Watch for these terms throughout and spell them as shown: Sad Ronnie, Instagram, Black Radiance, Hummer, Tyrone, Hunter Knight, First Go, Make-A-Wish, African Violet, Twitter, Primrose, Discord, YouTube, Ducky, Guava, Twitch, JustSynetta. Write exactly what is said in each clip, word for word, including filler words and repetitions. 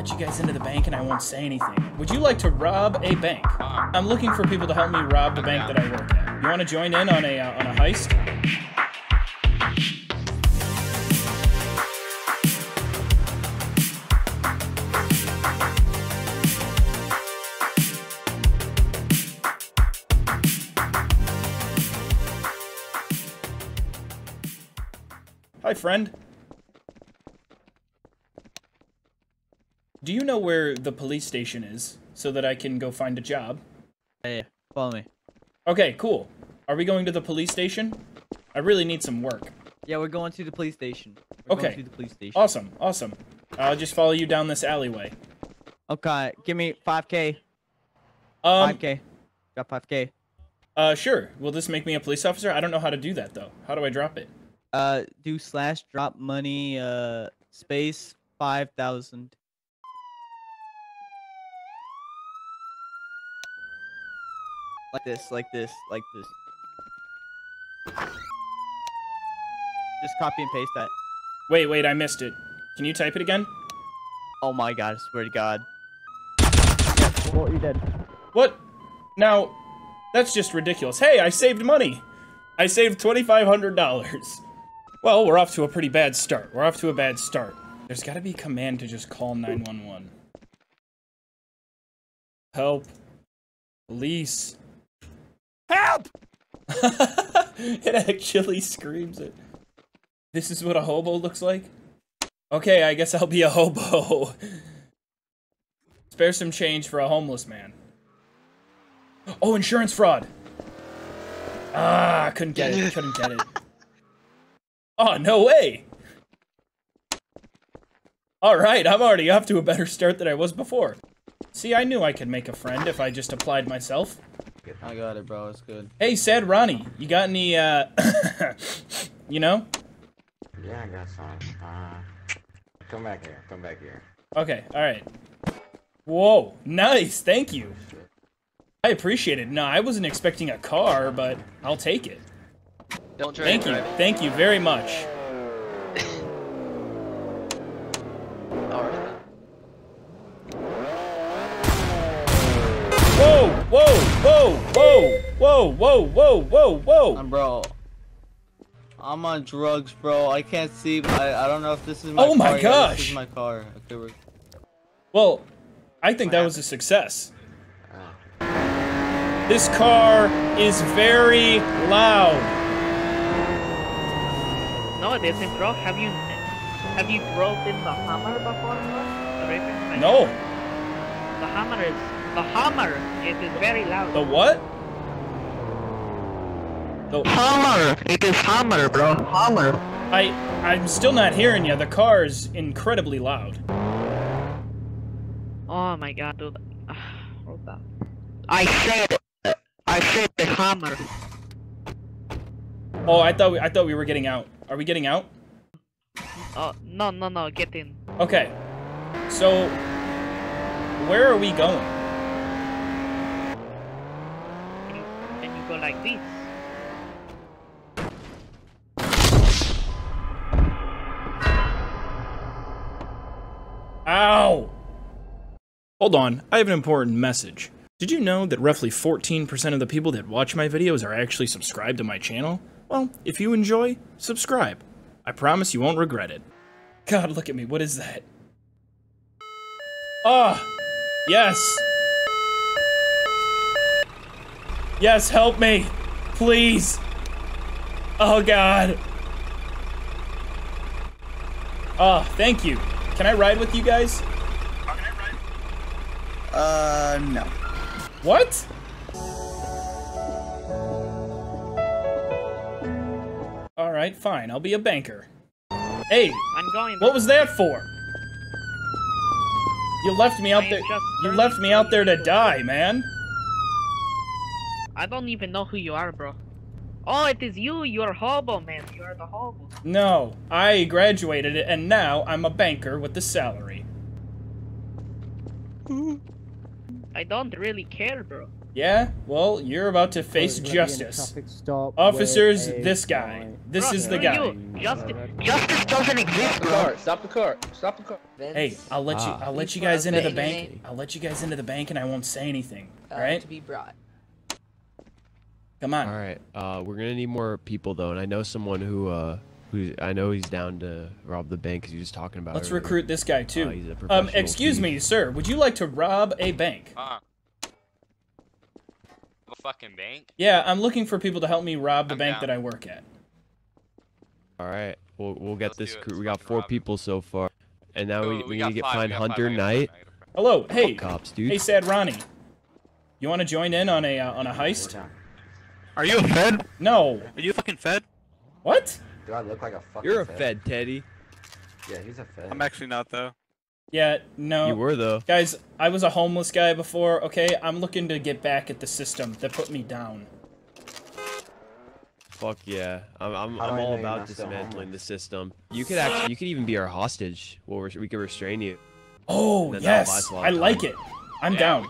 let you guys into the bank and I won't say anything. Would you like to rob a bank? I'm looking for people to help me rob the bank that I work at. You want to join in on a, uh, on a heist? Hi, friend. Do you know where the police station is so that I can go find a job? Hey, follow me. Okay, cool. Are we going to the police station? I really need some work. Yeah, we're going to the police station. We're okay. Going to the police station. Awesome, awesome. I'll just follow you down this alleyway. Okay, give me five K. Um, five K. Got five K. Uh, sure. Will this make me a police officer? I don't know how to do that, though. How do I drop it? Uh, do slash drop money, uh, space five thousand. Like this, like this, like this. Just copy and paste that. Wait, wait, I missed it. Can you type it again? Oh my god, I swear to god. What? You dead. What? Now, that's just ridiculous. Hey, I saved money! I saved twenty-five hundred dollars. Well, we're off to a pretty bad start. We're off to a bad start. There's gotta be a command to just call nine one one. Help. Police. Help! It actually screams it. This is what a hobo looks like? Okay, I guess I'll be a hobo. Spare some change for a homeless man. Oh, insurance fraud! Ah, I couldn't get it, couldn't get it. Oh, no way! Alright, I'm already off to a better start than I was before. See, I knew I could make a friend if I just applied myself. I got it, bro, it's good. Hey, Sad Ronnie, you got any, uh... you know? Yeah, I got some. Uh, come back here, come back here. Okay, alright. Whoa, nice, thank you. I appreciate it. No, I wasn't expecting a car, but I'll take it. Don't drink. Thank you. Driving. Thank you very much. All right. Whoa! Whoa! Whoa! Whoa! Whoa! Whoa! Whoa! Whoa! Whoa! I'm bro. I'm on drugs, bro. I can't see. I I don't know if this is my. Oh my car. Gosh! Yeah, this is my car. Okay, we're... Well, I think that was a success. This car is very loud. No, it isn't, bro. Have you have you drove in the Hummer before? No. The Hummer is the Hummer. It is very loud. The what? The Hummer. It is Hummer, bro. Hummer. I I'm still not hearing you. The car is incredibly loud. Oh my god, dude. Hold up. I said. I said the hammer. Oh, I thought we, I thought we were getting out. Are we getting out? Oh, no, no, no, get in. Okay. So, where are we going? Can you, can you go like this? Ow! Hold on, I have an important message. Did you know that roughly fourteen percent of the people that watch my videos are actually subscribed to my channel? Well, if you enjoy, subscribe. I promise you won't regret it. God, look at me, what is that? Ah! Yes! Yes, help me! Please! Oh god! Ah, thank you. Can I ride with you guys? How can I ride? Uh, no. What? Alright, fine. I'll be a banker. Hey! I'm going. What was that for? You left me out there- You left me out there to die, man! I don't even know who you are, bro. Oh, it is you! You're a hobo, man. You are the hobo. No. I graduated and now I'm a banker with the salary. I don't really care, bro. Yeah, well, you're about to face justice. Officers, this guy. This bro, is the guy. Justice, justice doesn't exist, bro. Stop the car. Stop the car. Hey, I'll let you. I'll let you guys into the bank. I'll let you guys into the bank, and I won't say anything. All right? To be brought. Come on. All right. Uh, we're gonna need more people though, and I know someone who. Uh, Who's, I know he's down to rob the bank because you're just talking about. Let's recruit this guy too. Uh, he's a professional um, excuse thief. me, sir. Would you like to rob a bank? Uh, a fucking bank? Yeah, I'm looking for people to help me rob the I'm bank down. that I work at. All right, we'll we'll get Let's this. Crew. We got four rob. people so far, and now Ooh, we, we, we need to get find Hunter Knight. Hello, hey, cops, dude. Hey, Sad Ronnie. You want to join in on a uh, on a heist? Are you a fed? No. Are you a fucking fed? What? Do I look like a fucking You're a fed. fed, Teddy. Yeah, he's a fed. I'm actually not, though. Yeah, no. You were, though. Guys, I was a homeless guy before, okay? I'm looking to get back at the system that put me down. Fuck yeah. I'm, I'm, I'm all about dismantling the system. You could actually, you could even be our hostage. Well, we could restrain you. Oh, yes. I like it. I'm yeah, down.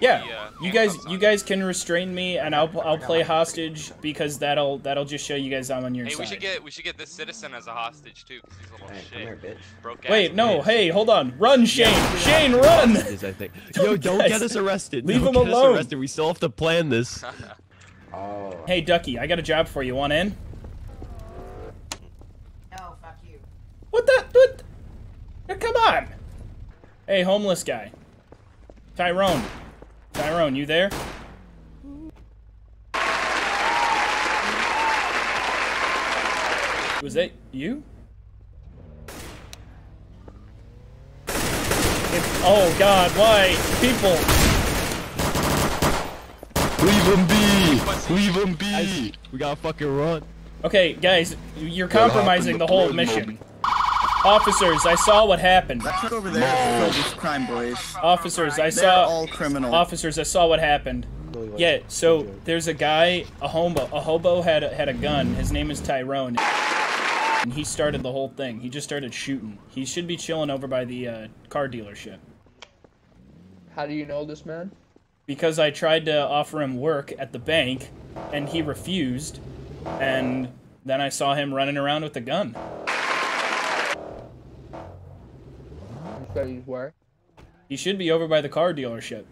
Yeah, the, uh, you guys, you guys can restrain me, and I'll I'll play hostage because that'll that'll just show you guys I'm on your hey, side. Hey, we should get we should get this citizen as a hostage too. Cause he's a little hey, shit. Here, Broke Wait, no, bitch. hey, hold on, run, Shane, yeah, Shane, run! Is, I think. Yo, don't guys, get us arrested. Leave don't him get alone. Us arrested. We still have to plan this. Oh. Hey, Ducky, I got a job for you. Want in? No, fuck you. What the? What? The, come on. Hey, homeless guy. Tyrone, Tyrone, you there? Was that you? It's, oh God, why? People! Leave him be! Leave him be! I, we gotta fucking run. Okay, guys, you're compromising the whole mission. Officers, I saw what happened. That's not over there. No. These crime boys. Officers, I saw. They're all criminal. Officers, I saw what happened. Yeah, so there's a guy, a hobo. A hobo had a, had a gun. His name is Tyrone, and he started the whole thing. He just started shooting. He should be chilling over by the uh, car dealership. How do you know this man? Because I tried to offer him work at the bank, and he refused, and then I saw him running around with a gun. Where? He should be over by the car dealership.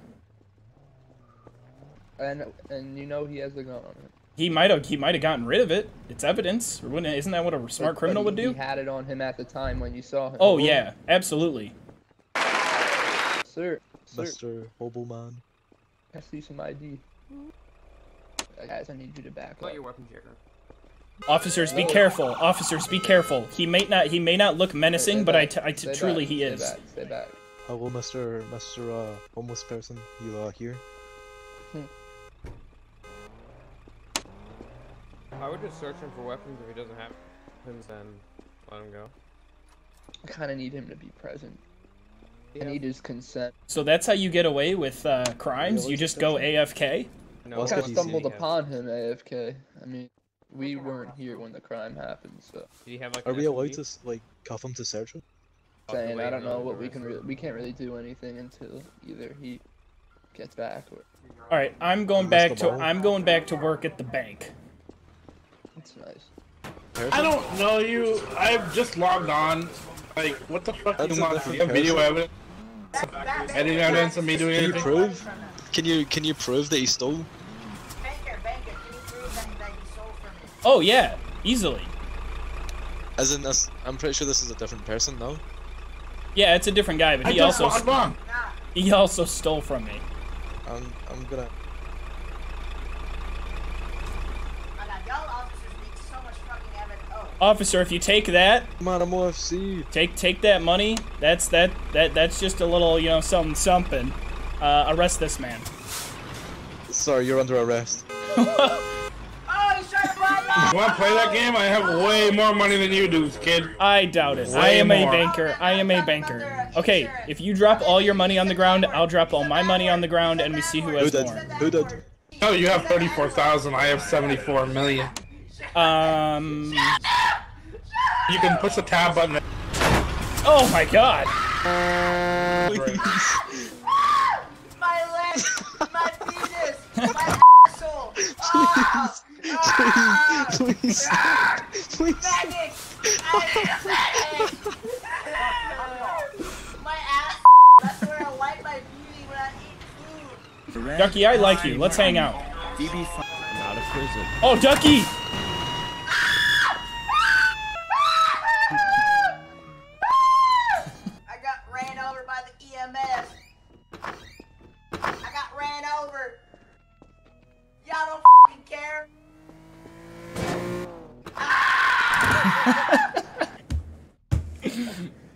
And and you know he has the gun on him. He might have he might have gotten rid of it. It's evidence. Or wouldn't, isn't that what a smart but, criminal but he, would do? He had it on him at the time when you saw him. Oh Ooh. yeah, absolutely. Sir, sir. Mister Hoboman. I see some I D. Guys, I need you to back up. Put your weapons here. Officers, be Whoa. careful. Officers, be careful. He may not. He may not look menacing, hey, but I, t I t truly back. he is. Stay back. Stay back. Hello, Mister Mister Uh, homeless person. You are uh, here. Hmm. I would just search him for weapons. If he doesn't have weapons, then let him go. I kind of need him to be present. Yeah. I need his consent. So that's how you get away with uh, crimes. You just go A F K. No, I kind of stumbled upon him A F K. I mean. We weren't here when the crime happened, so. Did he have, like, Are we allowed to like cuff him to search him? Saying I don't know what we can really we can't really do anything until either he gets back. Or... All right, I'm going back to I'm going back to work at the bank. That's nice. I don't know you. I've just logged on. Like what the fuck? That's you want video evidence? Editing evidence of me doing anything? Can you prove? Can you can you prove that he stole? Oh yeah, easily. As in this, I'm pretty sure this is a different person, though. Yeah, it's a different guy, but he also stole, he also stole from me. I'm I'm gonna. Officer, if you take that, come on, I'm O F C. Take take that money. That's that that that's just a little, you know, something something. Uh, arrest this man. Sorry, you're under arrest. You want to play that game? I have way more money than you do, kid. I doubt it. Way I am more. a banker. I am a banker. Okay, if you drop all your money on the ground, I'll drop all my money on the ground, and we see who has who more. Who did? No, you have thirty-four thousand. I have seventy-four million. Um. You can push the tab button. Oh my God! My legs, my penis. My asshole! Ah! Ah! Please, please, ah! Please. Medic! Medic! Medic! My ass! That's where I wipe my beauty when I eat food. Ducky, I like you. Let's hang out. D B I'm out of prison. Oh, Ducky!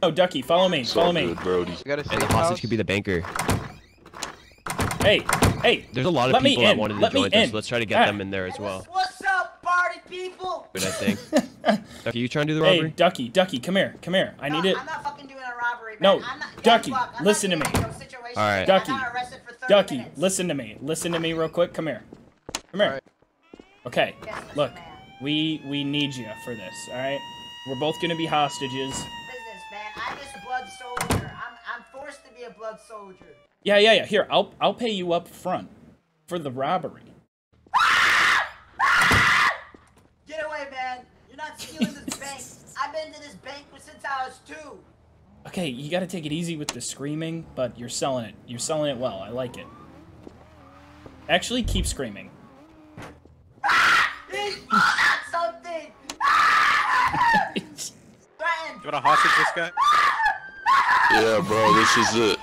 Oh, Ducky, follow me, so follow good, me. Brody. And the hostage could be the banker. Hey, hey, there's a lot of let people that wanted to let join us. So let's try to get ah. them in there as well. What's up, party people? Good, I think. Ducky, you trying to do the robbery? Hey, Ducky, Ducky, come here, come here. I no, need it. I'm not fucking doing a robbery. Man. No, I'm not, Ducky, look, I'm listen not to me. All right, Ducky, Ducky, minutes. listen to me, listen to me real quick. Come here, come here. Right. Okay, yes, look, man. we we need you for this. All right, we're both gonna be hostages. I'm just a blood soldier. I'm I'm forced to be a blood soldier. Yeah, yeah, yeah. Here, I'll I'll pay you up front for the robbery. Get away, man! You're not stealing this bank. I've been to this bank since I was two. Okay, you gotta take it easy with the screaming, but you're selling it. You're selling it well. I like it. Actually, keep screaming. He's got something. You want to hostage this guy? Yeah, bro, this is it.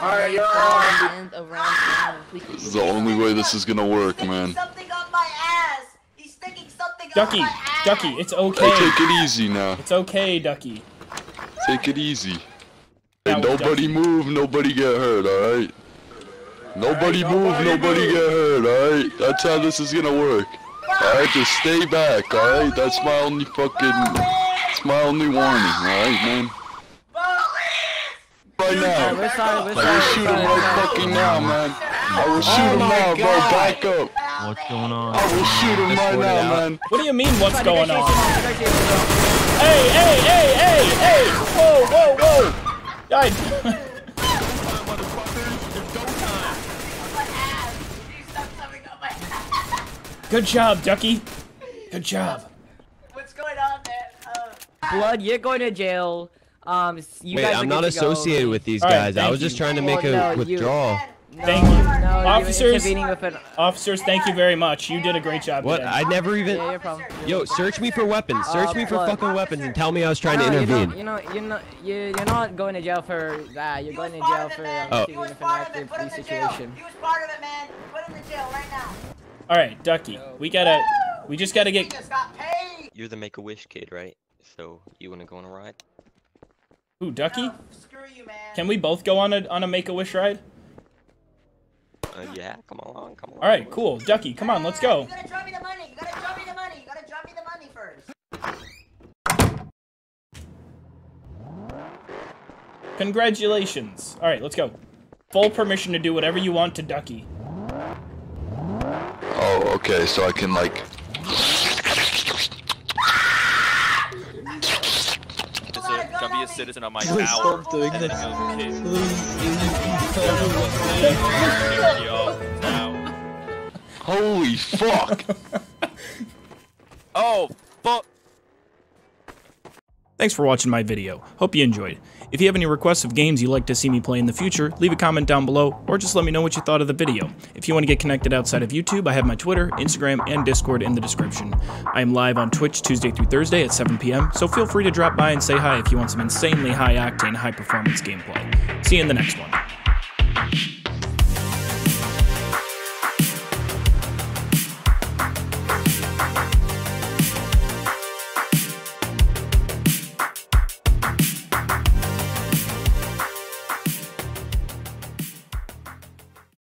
Alright, yo. This is the only way this is gonna work, man. Something on my ass. He's sticking something Ducky, on my ass. Ducky, it's okay. Hey, take it easy now. It's okay, Ducky. Take it easy. Hey, nobody move, nobody get hurt, alright? Nobody move, nobody get hurt, alright? That's how this is gonna work. Alright, just stay back, alright? That's my only fucking... It's my only warning, alright, man? Right now. I will shoot him right fucking now, man. I will shoot him now, bro. Back up. What's going on? I will shoot him right now, man. What do you mean, what's going on? Hey, hey, hey, hey, hey! Whoa, whoa, whoa! Died. Good job, Ducky. Good job. Blood, you're going to jail. Um, you Wait, guys I'm not associated with these guys. Right, I was you. just trying to make well, a no, withdrawal. No, thank you. No, officers, you an... officers, thank you very much. You did a great job What? Today. I never even... Yeah, no Yo, search me for weapons. Search uh, me for blood. fucking weapons and tell me I was trying no, to intervene. You know, you know, you're, you're not going to jail for that. You're going to jail for... Um, oh. You was part of it, man. Put him in jail right now. Alright, Ducky. We gotta... We just gotta get... You're the Make-A-Wish kid, right? So, you wanna go on a ride? Ooh, Ducky? No, screw you, man. Can we both go on a on a Make-A-Wish ride? Uh, yeah, come along, come along. Alright, cool. Ducky, come on, let's go. You gotta drop me the money, you gotta drop me the money, you gotta drop me the money first. Congratulations. Alright, let's go. Full permission to do whatever you want to Ducky. Oh, okay, so I can, like... be a citizen on my tower. Stop doing that. Holy fuck! Oh, fuck! Thanks for watching my video. Hope you enjoyed. If you have any requests of games you'd like to see me play in the future, leave a comment down below, or just let me know what you thought of the video. If you want to get connected outside of YouTube, I have my Twitter, Instagram, and Discord in the description. I am live on Twitch Tuesday through Thursday at seven p m, so feel free to drop by and say hi if you want some insanely high-octane, high-performance gameplay. See you in the next one.